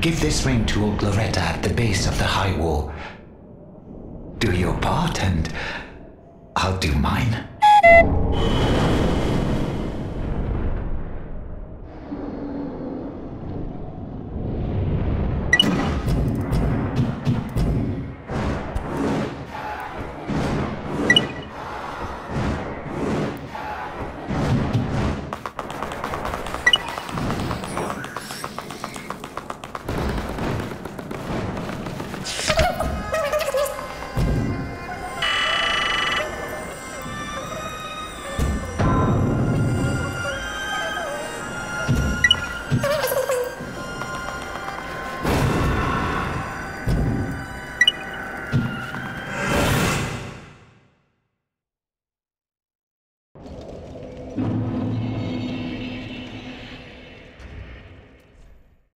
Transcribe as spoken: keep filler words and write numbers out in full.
Give this ring to old Loretta at the base of the high wall. Do your part and I'll do mine.